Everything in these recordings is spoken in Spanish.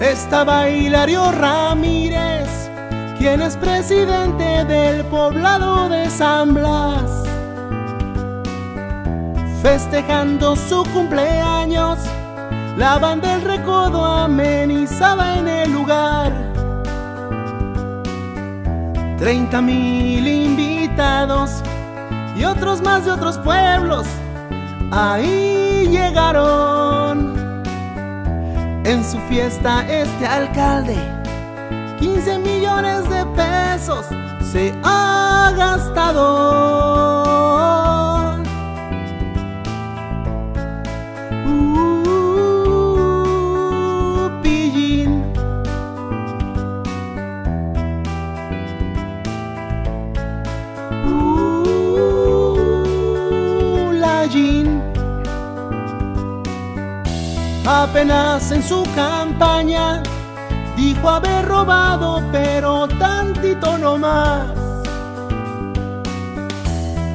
Estaba Hilario Ramírez, quien es presidente del poblado de San Blas, festejando su cumpleaños. La banda El Recodo amenizaba en el lugar. 30,000 invitados y otros más de otros pueblos ahí llegaron. En su fiesta este alcalde 15 millones de pesos se ha gastado. Pillín. Layín. Apenas en su campaña dijo haber robado, pero tantito no más.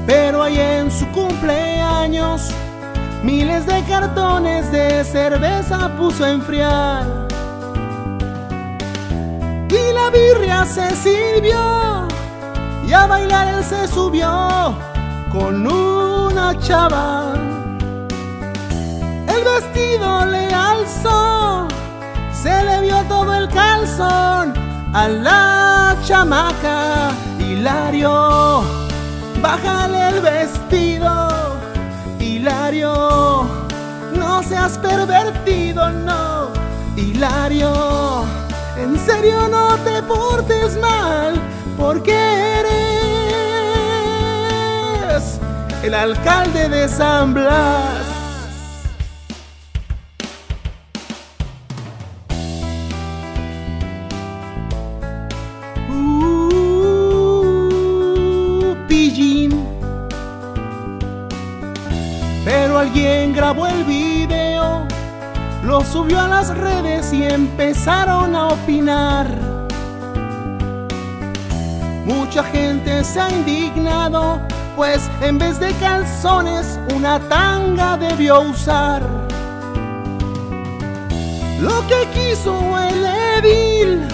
Pero ahí en su cumpleaños miles de cartones de cerveza puso a enfriar. Y la birria se sirvió y a bailar él se subió con una chava. El vestido le alzó, se le vio todo el calzón a la chamaca. Hilario, bájale el vestido. Hilario, no seas pervertido, no. Hilario, en serio no te portes mal, porque eres el alcalde de San Blas. Pero alguien grabó el video, lo subió a las redes y empezaron a opinar. Mucha gente se ha indignado, pues en vez de calzones una tanga debió usar. Lo que quiso el edil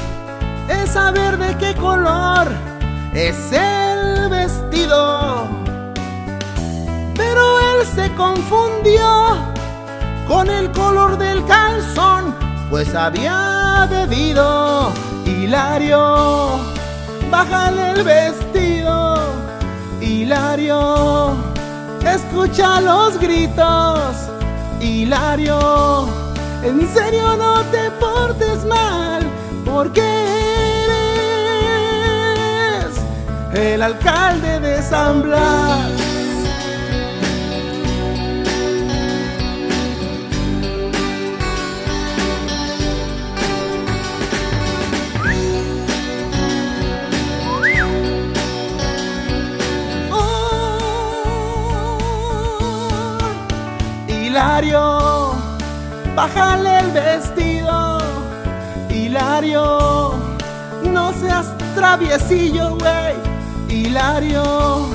es saber de qué color es el vestido. Pero él se confundió con el color del calzón, pues había bebido. Hilario, bájale el vestido. Hilario, escucha los gritos. Hilario, en serio no te portes mal, porque eres el alcalde de San Blas. Hilario, bájale el vestido. Hilario, no seas traviesillo, güey. Hilario,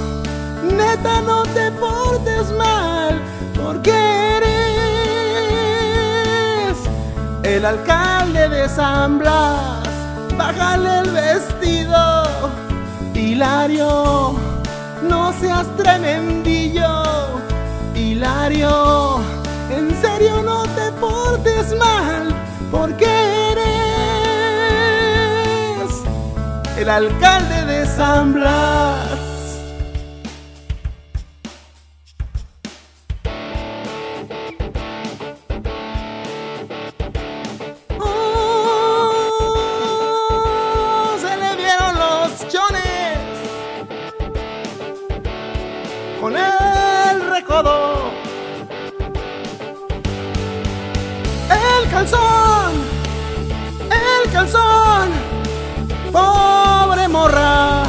neta no te portes mal, porque eres el alcalde de San Blas. Bájale el vestido. Hilario, no seas tremendillo. Hilario, en serio no te portes mal, porque eres el alcalde de San Blas. Se le vieron los chones con El Recodo. El calzón, pobre morra.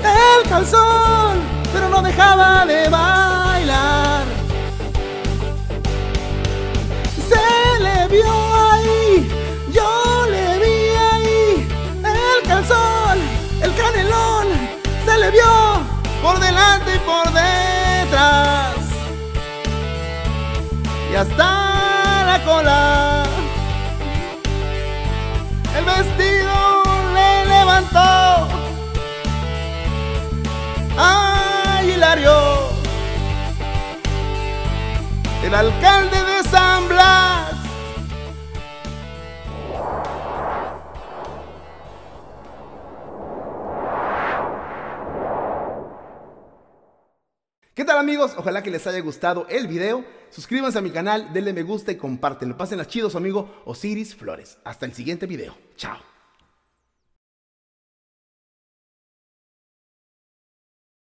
El calzón, pero no dejaba de bailar. Se le vio ahí, yo le vi ahí. El calzón, el calzón. por detrás y hasta la cola. El vestido le levantó a Hilario, el alcalde de San Blas. ¿Qué tal, amigos? Ojalá que les haya gustado el video. Suscríbanse a mi canal, denle me gusta y compártenlo. Pásenla chido, su amigo Osiris Flores. Hasta el siguiente video. Chao.